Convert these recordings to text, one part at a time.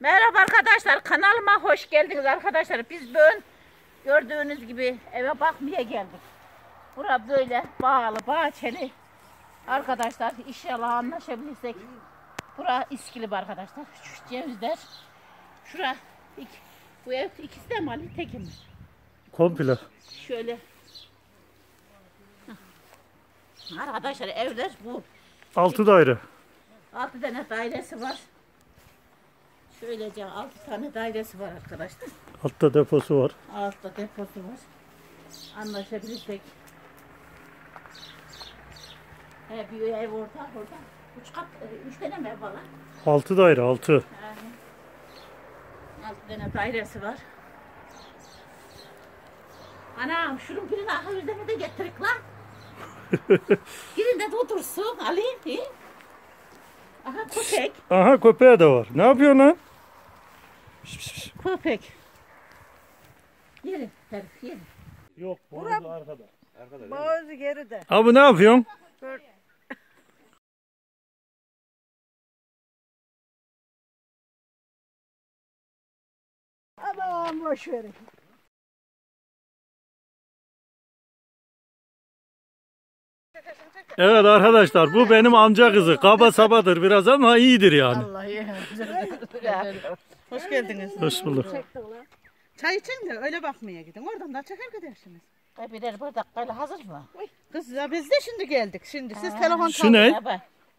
Merhaba arkadaşlar, kanalıma hoş geldiniz arkadaşlar. Biz bugün gördüğünüz gibi eve bakmaya geldik. Bura böyle bağlı, bahçeli. Arkadaşlar inşallah anlaşabilirsek. Bura İskilip arkadaşlar. Şu cevizler. Şura bu ev ikisi de mi Ali, teki mi? Komple. Şöyle. Arkadaşlar evler bu. 6 daire. 6 tane dairesi var. Şöylece 6 tane dairesi var arkadaşlar. Altta deposu var. Altta deposu var. Anlaşabilirsek. He, bir ev orada. 3 tane mi ev var? 6 daire, 6. Yani 6 tane dairesi var. Anam şunun birini aha yüzlerine de getirik lan. Birinde de otursun Ali. Aha köpek. Aha köpeğe de var. Ne yapıyor lan? Köpek. Yeri herif yeri. Yok boğazu arkada. Boğazu geride. Abi ne yapıyorsun? Aman boş verin. Evet arkadaşlar, bu benim amca kızı. Kaba sabadır biraz ama iyidir yani. Vallahi hoş geldiniz. Hoş bulduk. Çay için de öyle bakmaya gidin. Oradan da çeker gidersiniz. Birer bardak böyle hazır mı? Kız biz de şimdi geldik. Şimdi siz telefon çalın.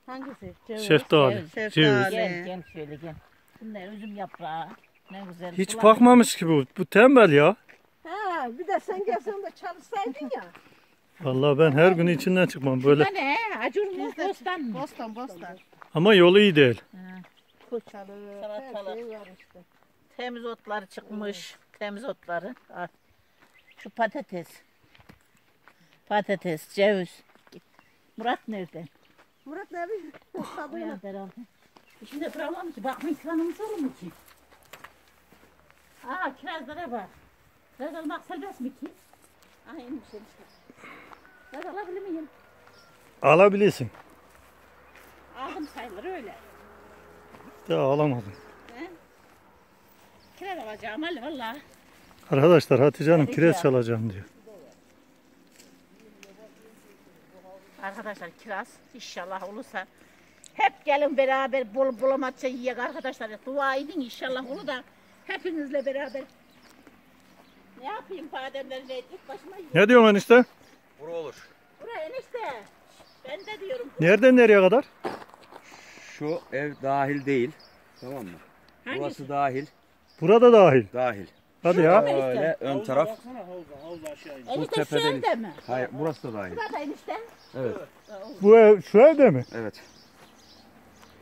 Hangisi? Şeftali. Şeftali. Gel şöyle gel. Bunlar üzüm yaprağı. Ne güzel. Hiç bakmamış ki bu. Bu tembel ya. Ha, bir de sen gelsen de çalışsaydın ya. Vallahi ben her gün içinden çıkmam böyle. Şuna ne? Acur mu? Bostan mı? Bostan, bostan. Ama yolu iyi değil. Koçalı, salatalık. Şey işte. Temiz otları çıkmış. Evet. Temiz otları. Şu patates. Patates, ceviz. Murat nerede? Murat ne yapıyor? Sabıyla. İçinde bırakalım ki. Bakma ikranımız olur mu ki? Aa, kirazlara bak. Kiraz almak serbest mi ki? Aha inmiş enişte. Ben alabilir miyim? Alabilirsin. Aldım sayılır öyle. Ya alamadım. He? Kireç alacağım Ali valla. Arkadaşlar Hatice Hanım kireç alacağım diyor. Arkadaşlar kireç inşallah olursa hep gelin beraber bol bol maça yiyek arkadaşlar. Dua edin inşallah olur da hepinizle beraber. Ne yapayım bademleri tek başıma yiyeyim. Ne diyorsun enişte? Bura olur. Bura enişte. Ben de diyorum. Nereden nereye kadar? Şu ev dahil değil. Tamam mı? Hangisi? Burası dahil. Burada dahil. Dahil. Hadi şurada ya. Böyle ön taraf. Havza aşağı in. Enişte şu evde mi? Hayır, burası da dahil. Burada enişte. Evet. Bu ev şu evde mi? Evet.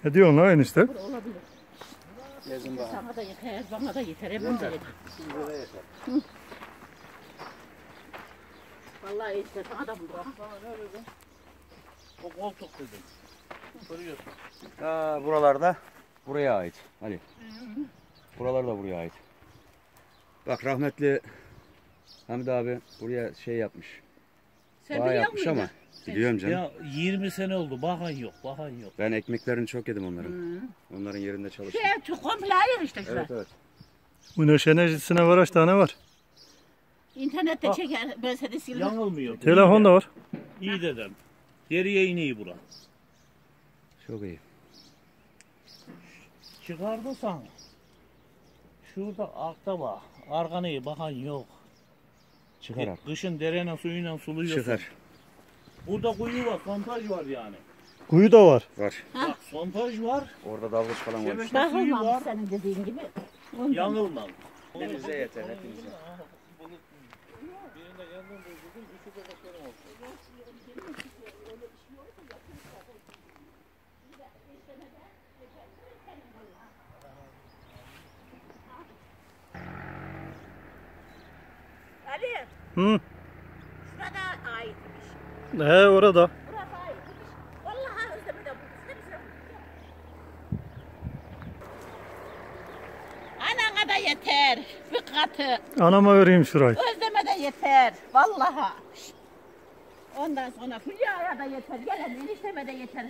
Ne diyorsun lan enişte? Burada olabilir. Lezim bana. Sana da yeter, bana da yeter. Hep yeter. Burada yeter. Hı. Vallahi işte sana da buldum. O koltuk dedim. Görüyorsun. Ha, buralarda buraya ait. Hani. Buralar da buraya ait. Bak rahmetli Hamdi abi buraya şey yapmış. Sen bağ yapmış ama. Biliyorum canım. Ya 20 sene oldu. Bakan yok. Bakan yok. Ben ekmeklerini çok yedim onların. Hı. Onların yerinde çalıştım. Şey, komple ayır işte şurada. Evet, evet. Bu Neşe Enerjisi'ne var, kaç tane var? İnternette çeker, ben seni sildim. Yanılmıyor. Telefon da var. İyi dedem. Geriye ineyi bura. Çok iyi. Çıkardıysan şurada altta bak. Arkanayı bakan yok. Çıkar. Kışın derenin suyuyla suluyorsun. Çıkar. Burada kuyu var, sontaj var yani. Kuyu da var. Var. Bak, sontaj var. Orada dalgıç falan var. Yanılmam senin dediğin gibi. Yanılmam. Bize yeter hepimize. Ali. Hı. Şurada aitmiş. He orada. Burası aitmiş. Vallahi özlemi de bulmuşsun. Anana da yeter. Fıkratı. Anama vereyim şurayı. Özleme de yeter. Vallahi. Ondan sonra Hülya'ya da yeter. Gelen enişteme de yeter.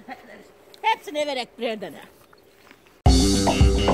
Hepsine vererek bir yerden. La